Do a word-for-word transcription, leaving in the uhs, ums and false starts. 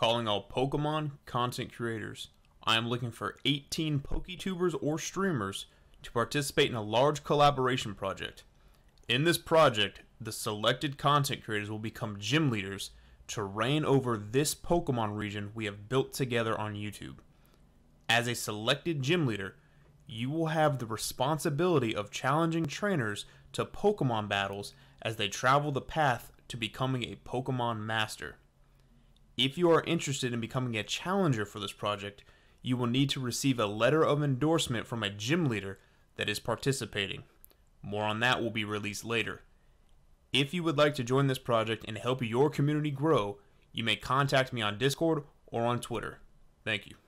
Calling all Pokemon content creators. I am looking for eighteen PokeTubers or streamers to participate in a large collaboration project. In this project, the selected content creators will become gym leaders to reign over this Pokemon region we have built together on YouTube. As a selected gym leader, you will have the responsibility of challenging trainers to Pokemon battles as they travel the path to becoming a Pokemon master. If you are interested in becoming a challenger for this project, you will need to receive a letter of endorsement from a gym leader that is participating. More on that will be released later. If you would like to join this project and help your community grow, you may contact me on Discord or on Twitter. Thank you.